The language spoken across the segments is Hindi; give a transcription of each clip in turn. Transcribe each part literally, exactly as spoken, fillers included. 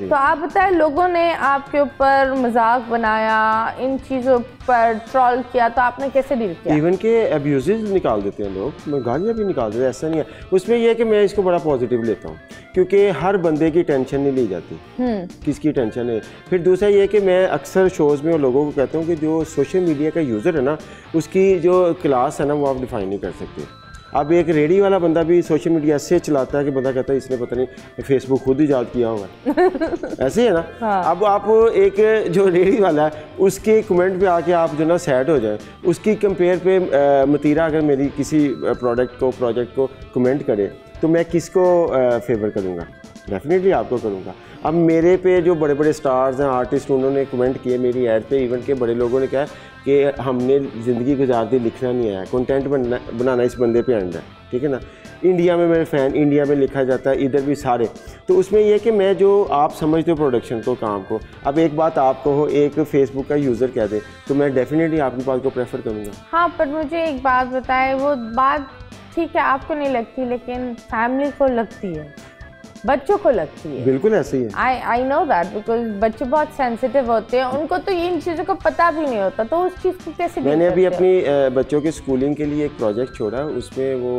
तो आप बताएं, लोगों ने आपके ऊपर मजाक बनाया, इन चीज़ों पर ट्रोल किया, तो आपने कैसे डील किया? इवन के एब्यूजेस निकाल देते हैं लोग, गालियाँ भी निकाल देते हैं, ऐसा नहीं है। उसमें यह है कि मैं इसको बड़ा पॉजिटिव लेता हूँ, क्योंकि हर बंदे की टेंशन नहीं ली जाती, किसकी टेंशन है। फिर दूसरा ये कि मैं अक्सर शोज़ में लोगों को कहता हूँ कि जो सोशल मीडिया का यूज़र है ना, उसकी जो क्लास है ना, वो आप डिफाइन नहीं कर सकते। अब एक रेडी वाला बंदा भी सोशल मीडिया ऐसे चलाता है कि बंदा कहता है इसने पता नहीं फेसबुक खुद ही ईजाद किया होगा ऐसे है ना। हाँ। अब आप एक जो रेडी वाला है उसके कमेंट पे आके आप जो ना सैड हो जाए, उसकी कंपेयर पे मतीरा अगर मेरी किसी प्रोडक्ट को प्रोजेक्ट को कमेंट करे तो मैं किसको फेवर करूँगा? डेफिनेटली आपको करूँगा। अब मेरे पे जो बड़े बड़े स्टार्स हैं, आर्टिस्ट, उन्होंने कमेंट किए मेरी ऐड पे। इवन के बड़े लोगों ने कहा कि हमने ज़िंदगी गुजारती, लिखना नहीं आया, कंटेंट बनना बनाना इस बंदे पे एंड है, ठीक है ना। इंडिया में मेरे फ़ैन, इंडिया में लिखा जाता है, इधर भी सारे। तो उसमें यह कि मैं जो आप समझते हो प्रोडक्शन को, काम को, अब एक बात आपको हो, एक फेसबुक का यूज़र कह दे तो मैं डेफिनेटली आपकी बात को प्रेफर करूँगा। हाँ, पर मुझे एक बात बताए, वो बात ठीक है आपको नहीं लगती, लेकिन फैमिली को लगती है, बच्चों को लगती है। बिल्कुल ऐसे ही है। I I know that, because बच्चे बहुत सेंसिटिव होते हैं, उनको तो इन चीज़ों को पता भी नहीं होता, तो उस चीज़ को कैसे? मैंने अभी अपनी बच्चों के स्कूलिंग के लिए एक प्रोजेक्ट छोड़ा, उसमें वो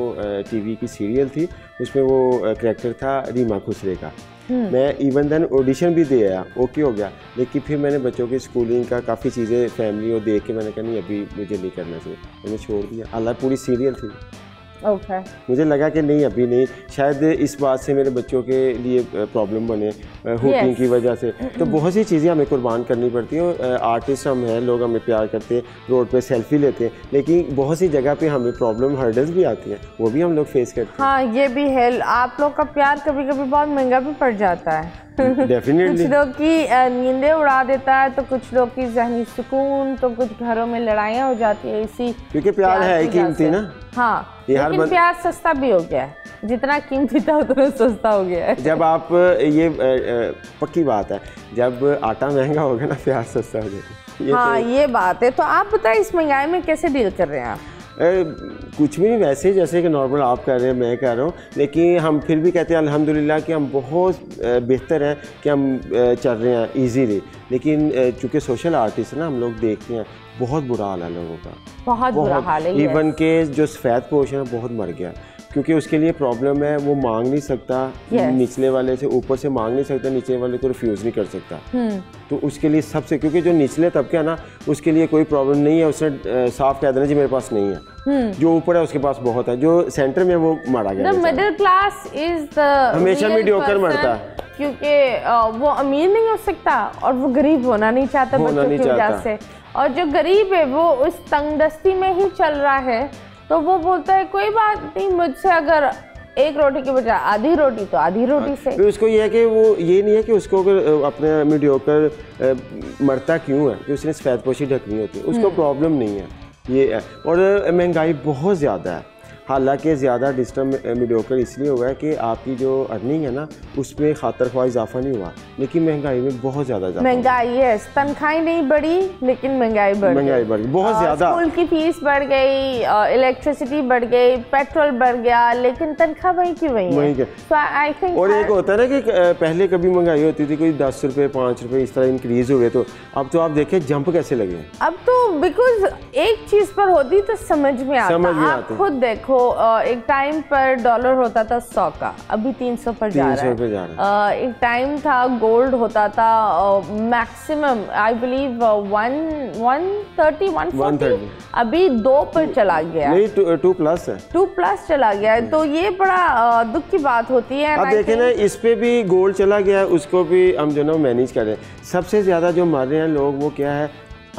टीवी की सीरियल थी, उसमें वो कैरेक्टर था रीमा खुसरे का। मैं इवन देन ऑडिशन भी दे आया, ओके हो गया, लेकिन फिर मैंने बच्चों की स्कूलिंग का काफ़ी चीज़ें फैमिली को देख के मैंने कहा नहीं, अभी मुझे नहीं करना चाहिए, मैंने छोड़ दिया। हालांकि पूरी सीरियल थी। Okay. मुझे लगा कि नहीं अभी नहीं, शायद इस बात से मेरे बच्चों के लिए प्रॉब्लम बने हुकिंग yes. की वजह से। तो बहुत सी चीज़ें हमें कुर्बान करनी पड़ती हैं। आर्टिस्ट हम हैं, लोग हमें प्यार करते हैं, रोड पे सेल्फी लेते हैं, लेकिन बहुत सी जगह पे हमें प्रॉब्लम, हर्डल्स भी आती हैं, वो भी हम लोग फेस करते हैं। हाँ, ये भी है। आप लोग का प्यार कभी कभी बहुत महंगा भी पड़ जाता है डेफिनेटली कुछ लोग की नींदें उड़ा देता है, तो कुछ लोग की जहनी सुकून, तो कुछ घरों में लड़ाइयाँ हो जाती है इसी, क्योंकि प्यार, प्यार है कीमती ना। हाँ, लेकिन बन... प्यार सस्ता भी हो गया है, जितना कीमती था उतना सस्ता हो गया है। जब आप ये पक्की बात है, जब आटा महंगा होगा ना, प्यार सस्ता हो जाएगा। हाँ, तो... ये बात है। तो आप बताए इस महंगाई में कैसे डील कर रहे हैं आप? ए, कुछ भी नहीं, वैसे जैसे कि नॉर्मल आप कर रहे हैं, मैं कर रहा हूँ, लेकिन हम फिर भी कहते हैं अल्हम्दुलिल्लाह कि हम बहुत बेहतर हैं कि हम चल रहे हैं इजीली। लेकिन चूँकि सोशल आर्टिस्ट ना, हम लोग देखते हैं बहुत बुरा हाल है लोगों का, बहुत बुरा हाल है। इवन के जो सफ़ेद पोश है बहुत मर गया, क्योंकि उसके लिए प्रॉब्लम है, वो मांग नहीं सकता yes. निचले वाले से, ऊपर से मांग नहीं सकता, नीचे वाले को रिफ्यूज़ नहीं कर सकता। hmm. तो उसके लिए सबसे, क्योंकि जो निचले तबके है ना, उसके लिए कोई प्रॉब्लम नहीं है, उसने साफ कह देना जी मेरे पास नहीं है। hmm. जो ऊपर है उसके पास बहुत है, जो सेंटर में वो मारा गया। मिडिल क्लास इज द हमेशा मीडियोकर मरता है, क्योंकि वो अमीर नहीं हो सकता और वो गरीब होना नहीं चाहता बच्चों की वजह से, और जो गरीब है वो उस तंगदस्ती में ही चल रहा है, तो वो बोलता है कोई बात नहीं, मुझसे अगर एक रोटी के बजाय आधी रोटी तो आधी रोटी से। फिर उसको ये है कि वो ये नहीं है कि उसको अगर अपने मीडियोकर मरता क्यों है, कि उसने सफ़ेदपोशी ढकनी होती है, उसको प्रॉब्लम नहीं है, ये है। और महंगाई बहुत ज़्यादा है, हालांकि ज़्यादा डिस्टर्ब मीडियोकर इसलिए हुआ है कि आपकी जो अर्निंग है ना, उसमें खातर ख्वाह इजाफा नहीं हुआ, लेकिन महंगाई में बहुत ज़्यादा महंगाई है। तनख्वाही नहीं बढ़ी, लेकिन महंगाई बढ़ महंगाई बढ़ गई बहुत ज़्यादा। स्कूल की फ़ीस बढ़ गई, इलेक्ट्रिसिटी बढ़ गई, पेट्रोल बढ़ गया, लेकिन तनख्वाह वही की वही है। so, और एक होता है ना कि पहले कभी महंगाई होती थी कोई दस रुपये पाँच रुपये इस तरह इंक्रीज़ हुए, तो अब तो आप देखें जंप कैसे लगे। अब तो बिकॉज एक चीज़ पर होती तो समझ में आता, खुद देखो तो एक टाइम पर डॉलर होता था सौ का, अभी तीन सौ पर जा रहा है, जा रहा है। एक टाइम था गोल्ड होता था maximum I believe one thirty, one forty, अभी दो पर चला गया, नहीं टू प्लस है, टू प्लस चला गया है। तो ये बड़ा दुख की बात होती है। अब देखें ना, इस पे भी गोल्ड चला गया है, उसको भी हम जो ना मैनेज कर रहे हैं। सबसे ज्यादा जो मर रहे हैं लोग वो क्या है,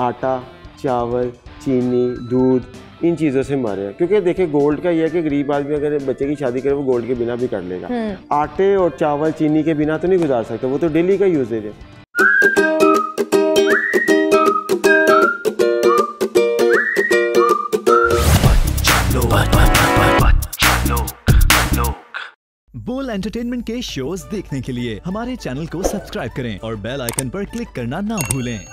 आटा, चावल, चीनी, दूध, इन चीज़ों से मारे हैं। क्योंकि देखे गोल्ड का यह है कि गरीब आदमी अगर बच्चे की शादी करे वो गोल्ड के बिना भी कर लेगा, आटे और चावल चीनी के बिना तो नहीं गुजार सकता, वो तो डेली का यूजेज है। बोल एंटरटेनमेंट के शोज देखने के लिए हमारे चैनल को सब्सक्राइब करें और बेल आइकन पर क्लिक करना ना भूलें।